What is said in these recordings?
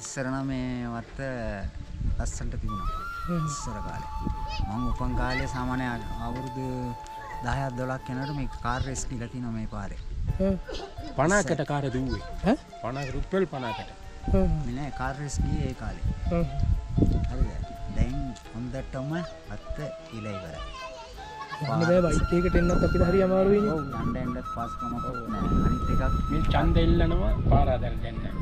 ඉස්සරනම් මේ වත්ත ලස්සනට තිබුණා. ඉස්සර කාලේ. මම උපන් කාලේ සාමාන්‍ය අවුරුදු 10ක් 12ක් යනකොට මේ කාර් රේස් කියලා තියෙනවා මේ පාරේ. 50කට කාර් දුවේ. ඈ 50 රුපියල් 50කට. මම නෑ කාර් රේස් ගියේ ඒ කාලේ. හරිද? දැන් හොඳටම අත්ත කියලා ඉවරයි. මේ බයිට් එකට එන්නත් අපිට හරි අමාරු වෙන්නේ. ඔව් ඡන්ද එන්නත් පාස්කමක් නෑ. අනිත් එකක් මේ ඡන්ද එල්ලනවා පාර හදන්න දැන්.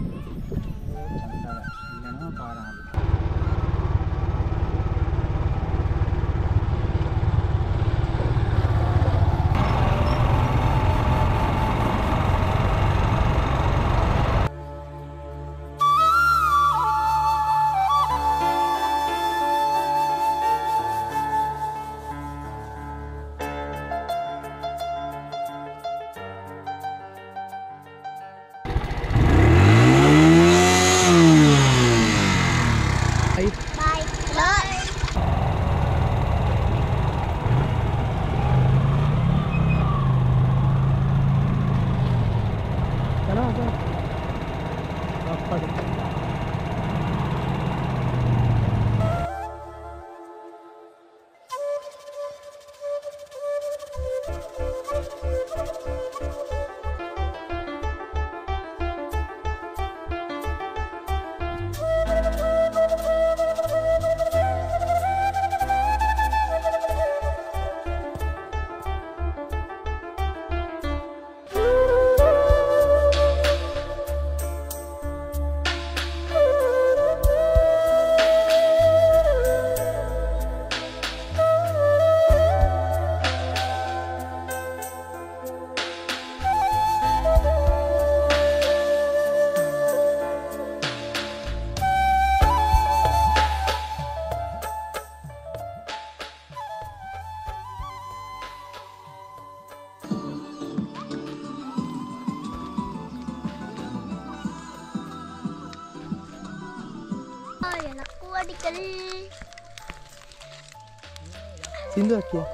Sindhu क्या?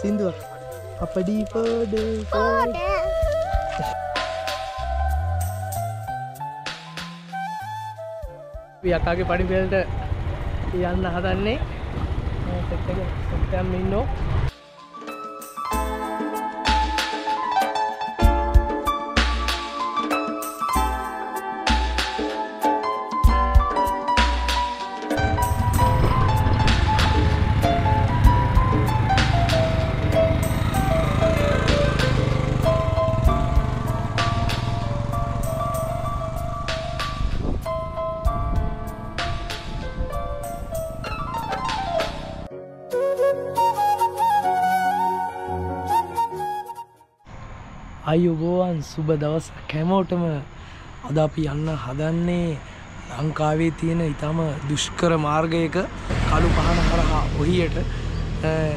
Sindhu अपड़ी पड़े पड़े भी आकाके पानी बेल्ट यार नहा दाने सकते हैं मिनो අයුබෝවන් සුබ දවසක් හැමෝටම. අද අපි යන්න හදන්නේ ලංකාවේ තියෙන ඊටම දුෂ්කර මාර්ගයක කළු පහන හරහා ඔහියට. ඒ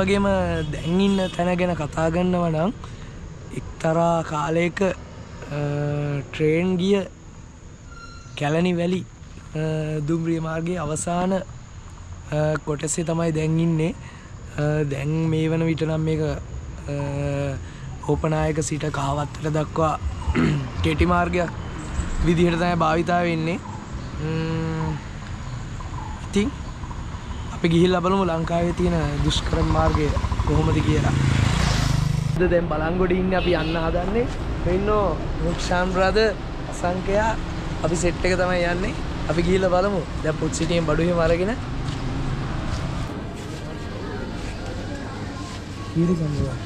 වගේම දැන් ඉන්න තැන ගැන කතා කරනවා නම් එක්තරා කාලයක ට්‍රේන් ගිය කැලණි වැලි දුම්රිය මාර්ගයේ අවසාන කොටසේ තමයි දැන් ඉන්නේ. දැන් මේ වෙන විට නම් මේක ඕපනායක සිට කහවත්තට දක්වා කෙටි මාර්ගයක් විදිහට තමයි භාවිතා වෙන්නේ. ඉතින් අපි ගිහිල්ලා බලමු ලංකාවේ තියෙන දුෂ්කර මාර්ගය කොහොමද කියලා. අද දැන් බලංගොඩ ඉන්නේ අපි යන්න හදන්නේ. මෙන්නෝ මුක්ෂාන් බ්‍රදර් අසංකයා අපි සෙට් එක තමයි යන්නේ. අපි ගිහිල්ලා බලමු. දැන් පොත් සිටියෙන් බඩුවෙම අරගෙන ඊට ගන්නවා.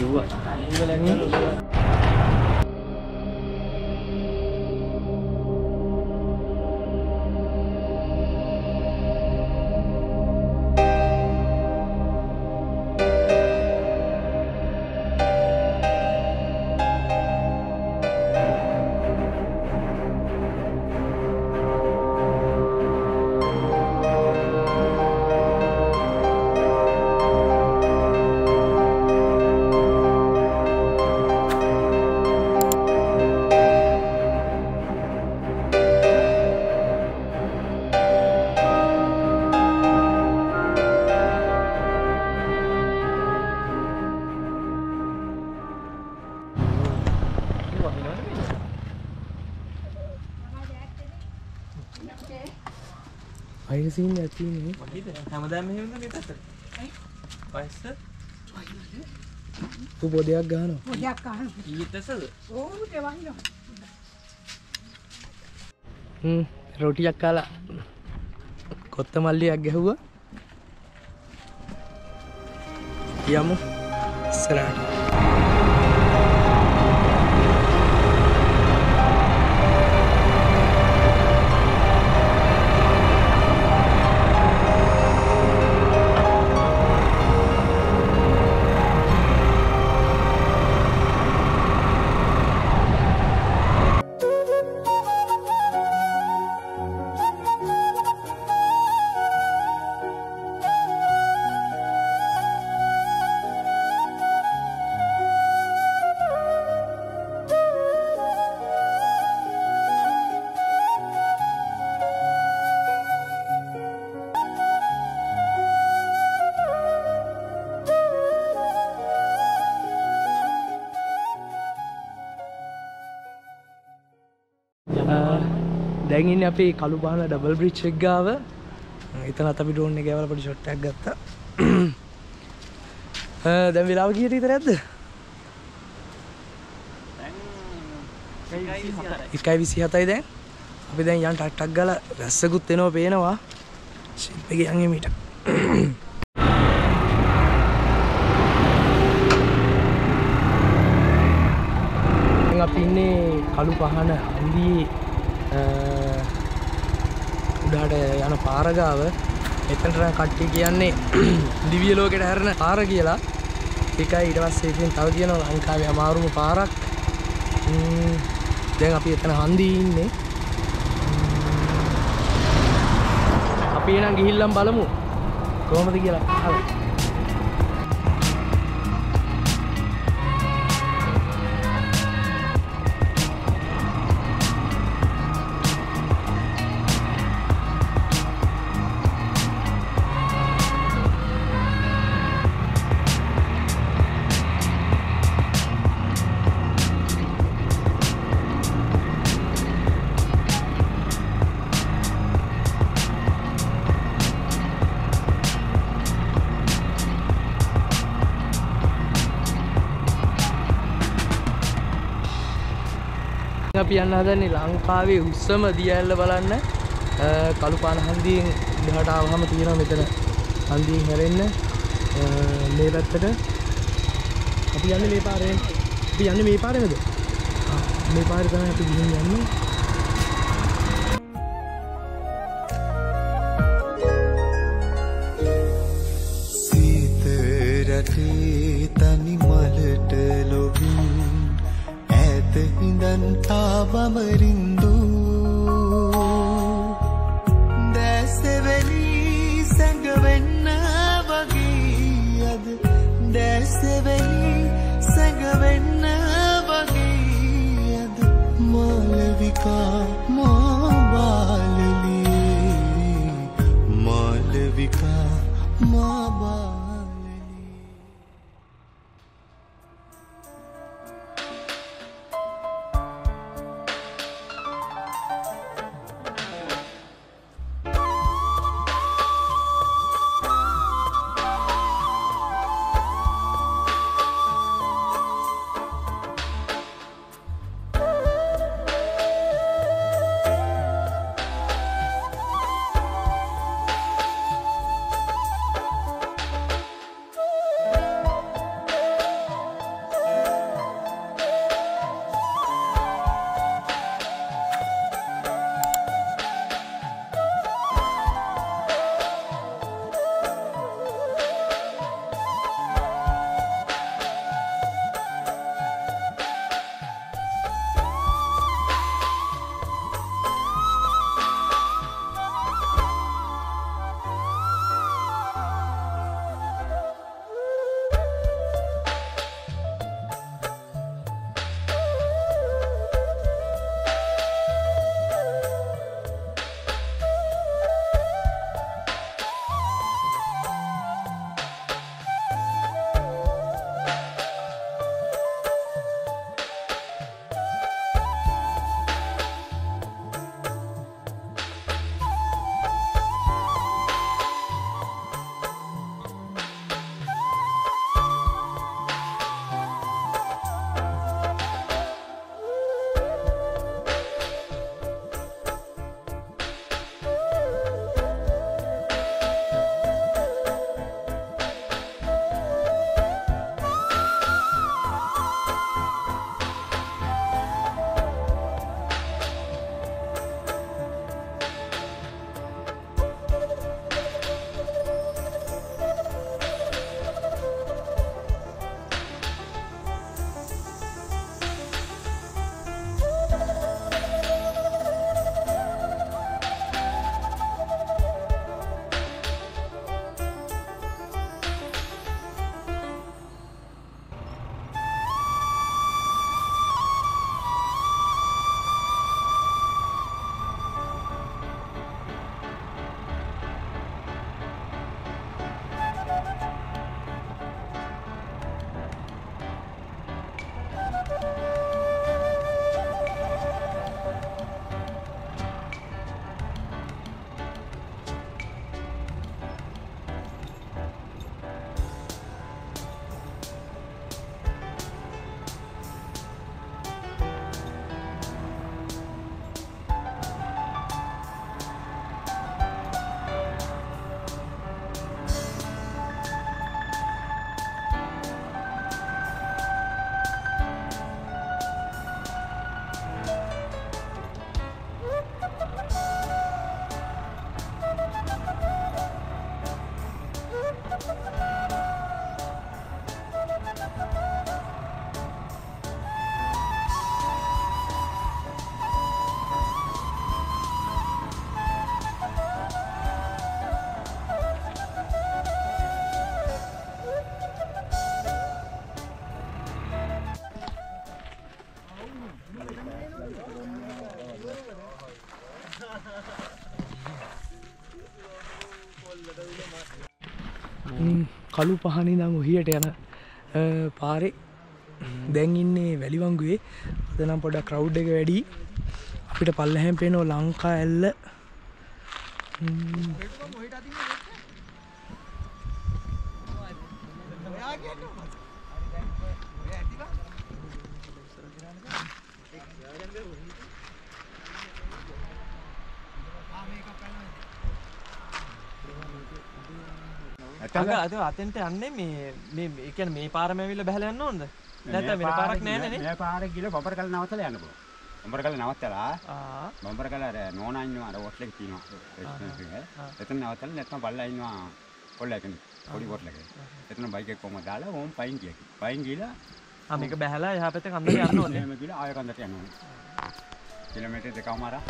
Juga ini magazine at me. Hamadam him the better. Why, sir? Who bought their gun? Oh, the one. Roti Akala Kotamali Agahua Yamu Sra. දැන් අපි කළුබාන ඩබල් බ්‍රිජ් එක ගාව එතනත් අපි ඩ්‍රෝන් එක ගාවලා පොඩි ෂොට් එකක් ගත්තා. දැන් වෙලාව කීයට විතරක්ද? දැන් 27යි දැන්. අපි දැන් යන් ටට්ටක් ගාලා රැස්සකුත් එනවා පේනවා. ෂිප් එක යන් එමෙට. දැන් අපි ඉන්නේ කළුබාන හන්දියේ උඩට යන පාර ගාව එතනට කට්ටිය කියන්නේ දිව්‍ය ලෝකයට හැරෙන පාර කියලා. ඒකයි ඊට පස්සේ ඉතින් තව කියනවා ලංකාවේ අමාරුම පාරක්. දැන් අපි එතන හන්දියේ ඉන්නේ. අපි එහෙනම් ගිහිල්ලා බලමු කොහොමද කියලා. පියන්න හදන්නේ ලංකාවේ උස්සම දියැල්ල බලන්න කළුපාන හන්දියෙන් එහාට ආවම තියෙනවා මෙතන හන්දියෙන් හැරෙන්න මේ පැත්තට අපි යන්නේ මේ පාරෙන් අපි යන්නේ මේ පාරේද මේ පාරේ තමයි අපි ගිහින් යන්නේ. සීත රැටි තනි මලට ලොවි හිඳන් තාවම රින්දු දැසෙවෙලි සංගවෙන්න වගේ අද දැසෙවෙලි සංගවෙන්න වගේ අද මාලවිකා මාබාලලි මාලවිකා මාබා කළු පහනේ ඉඳන් ඔහියට යන පාරේ දැන් ඉන්නේ වැලිවංගුවේ. අද නම් පොඩ්ඩක් ක්‍රවුඩ් එක වැඩි. අපිට පල්ලෙහෙන් පේනවා ලංකා ඇල්ල. අතෙන්ට යන්නේ මේ කියන්නේ මේ පාරම ඇවිල්ලා බහලා යන්න ඕනද? නැත්නම් වෙන පාරක් නැහැ නේ. මේ පාරේ ගිහලා බඹරකල නවත්තලා යන්න පුළුවන්. බඹරකල නවත්තලා බඹරකල අර නෝනා ඉන්නවා අර හොටල් එකේ තියෙනවා. එතන නවත්තලා නැත්නම් බල්ලා ඉන්නවා කොල්ලයක පොඩි හොටලක. එතන බයික් එක කොහමද දාලා ඕම් පයින් ගියා. පයින් ගිහලා මේක බහලා එහා පැත්තේ කන්දට යන්න ඕනේ. එහෙම ගිහලා ආය කන්දට යන්න ඕනේ. කිලෝමීටර් දෙකමාරා.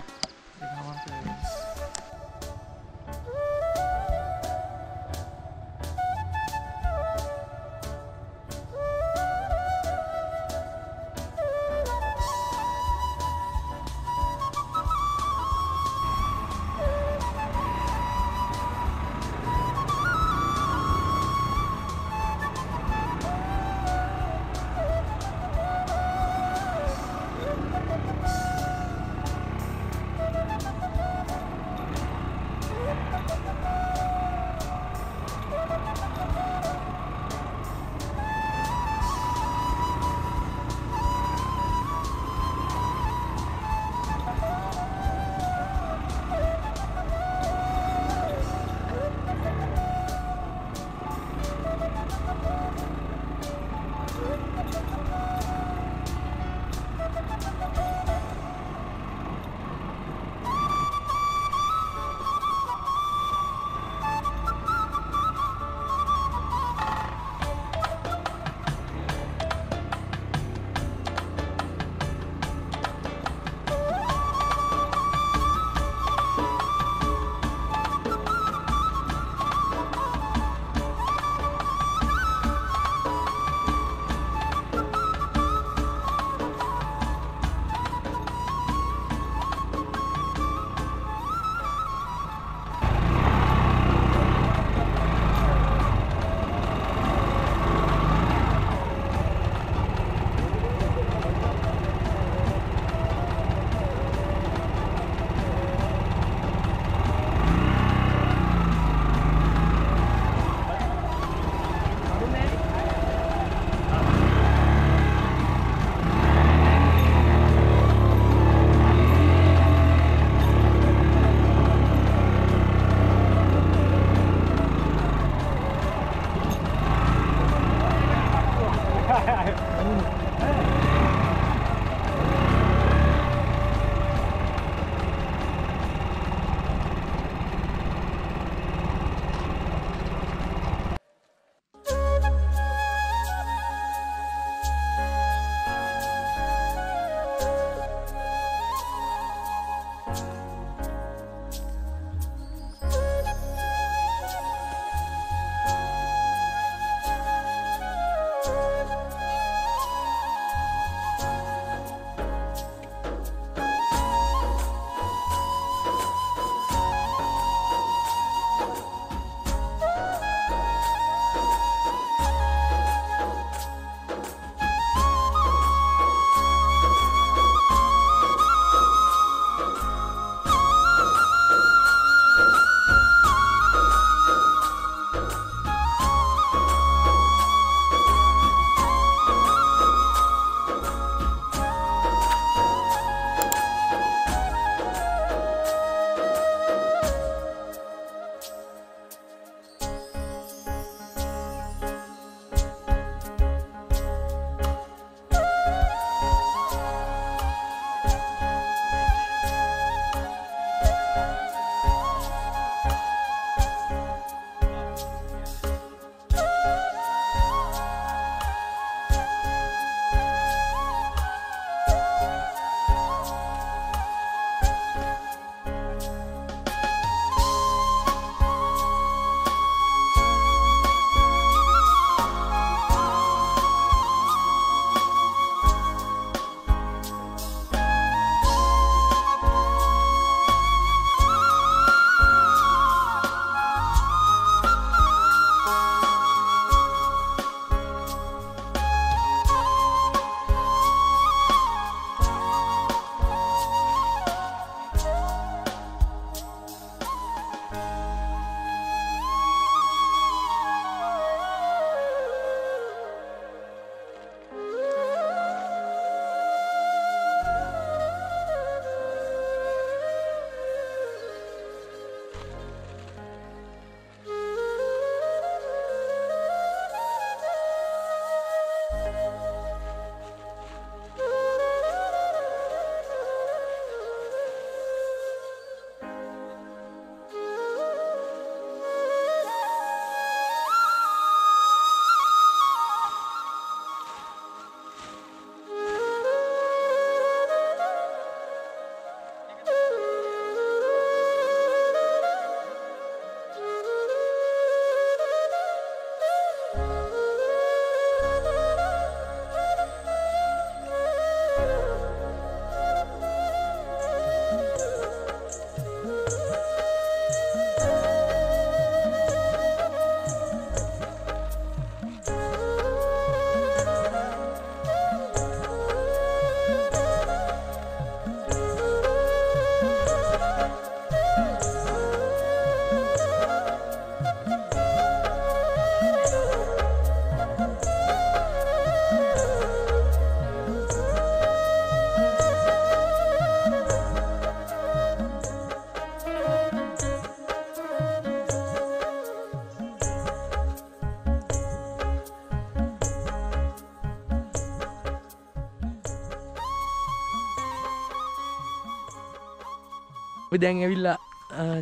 ඔය දැන් ඇවිල්ලා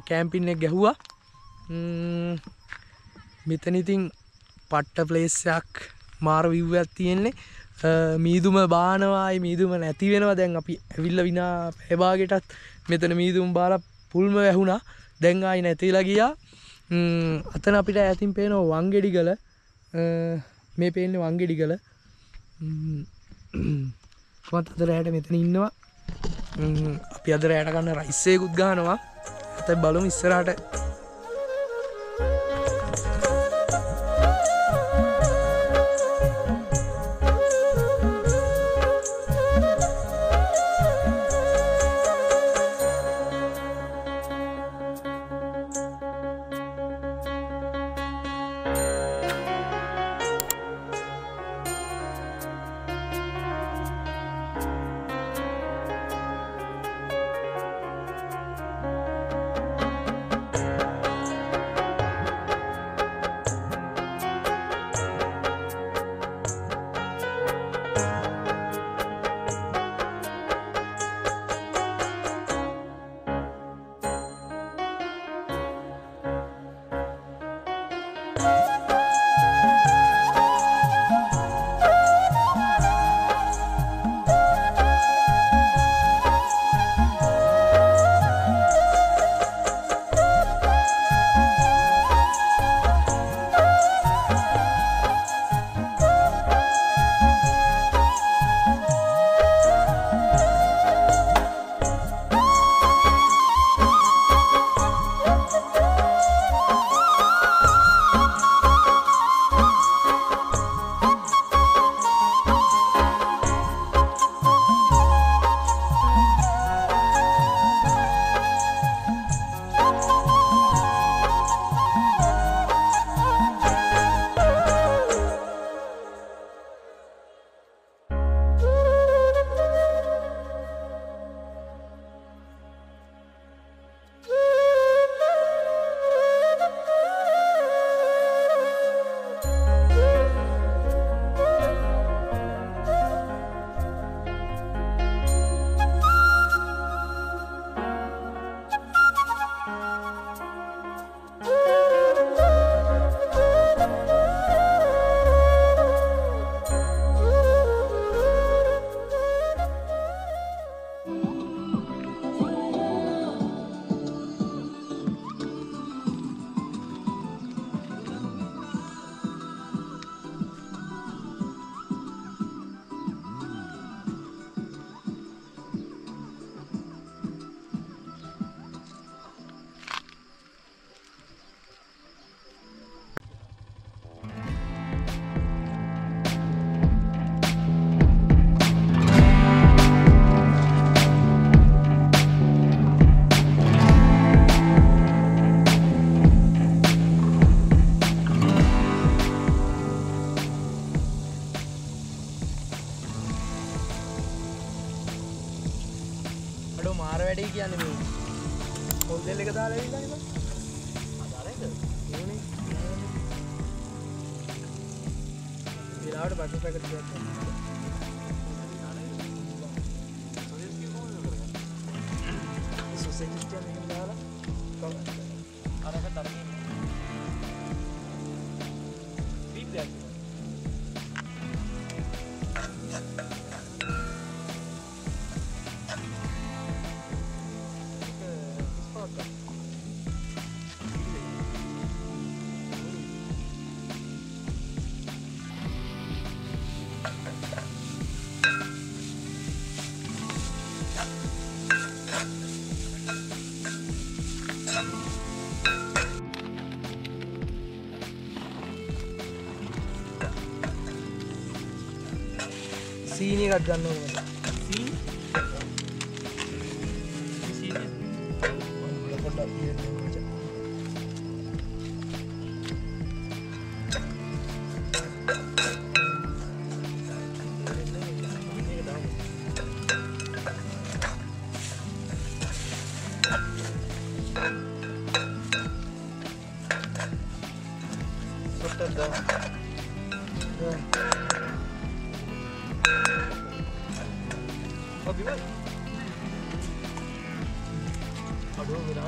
කැම්පින් එක ගැහුවා. මෙතන ඉතින් පට්ට ප්ලේස් එකක් මාර view එකක් තියෙන්නේ. මීදුම බානවායි මීදුම නැති වෙනවා. දැන් අපි ඇවිල්ලා විනා පැය භාගයටත් මෙතන මීදුම් බාලා පුල්ම වැහුණා. දැන් ආයි නැතිලා ගියා. අතන අපිට ඇතින් පේනවා වංගෙඩිගල. මේ පේන්නේ වංගෙඩිගල. මත් අදරයට මෙතන ඉන්නවා. අපි අදරයට ගන්න රයිස්සයකුත් ගහනවා. ඇතැයි බලමු ඉස්සරහට. සීනි එකක් ගන්න ඕනේ. සීනි. සීනි. පොඩ පොඩ තියෙන්න ඕනේ. I'll Nice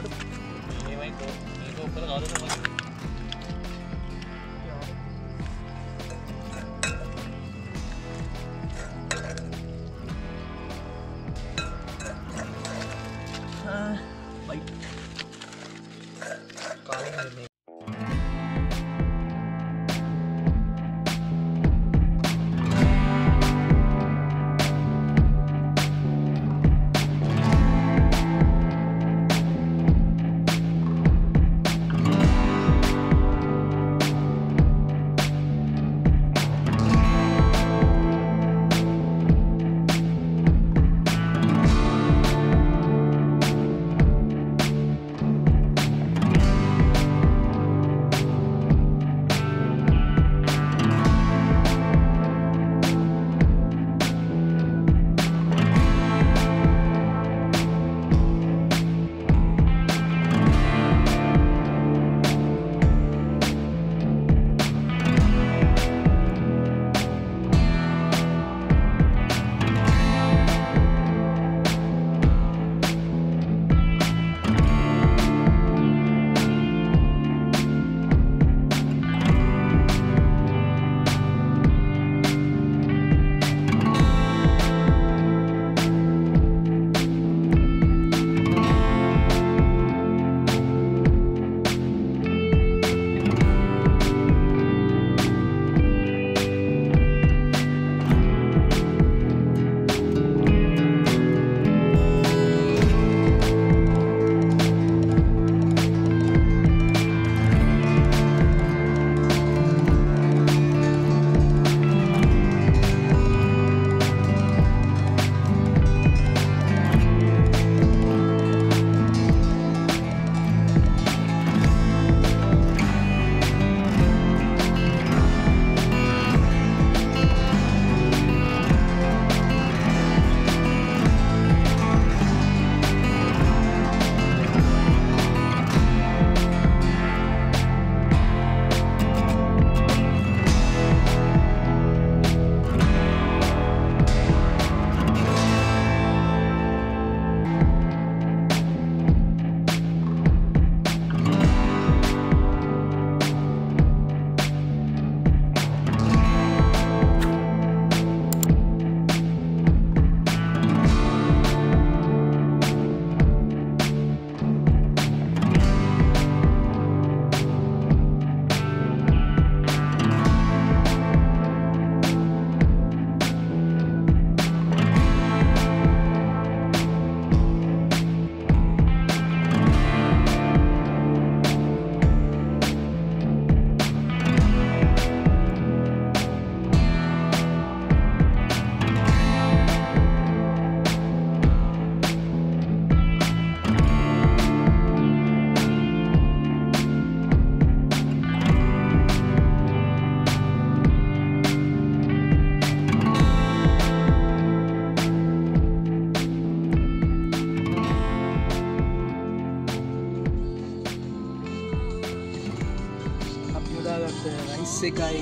guy,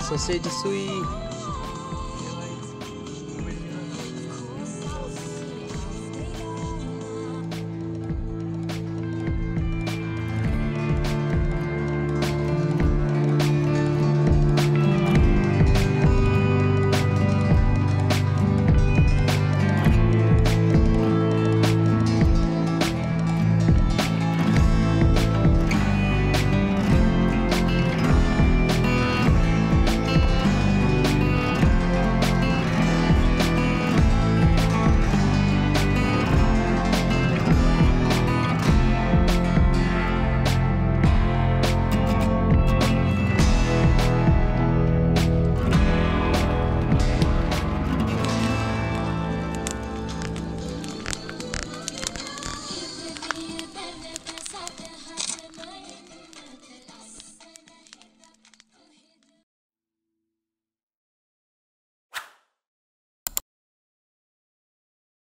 sausage sui.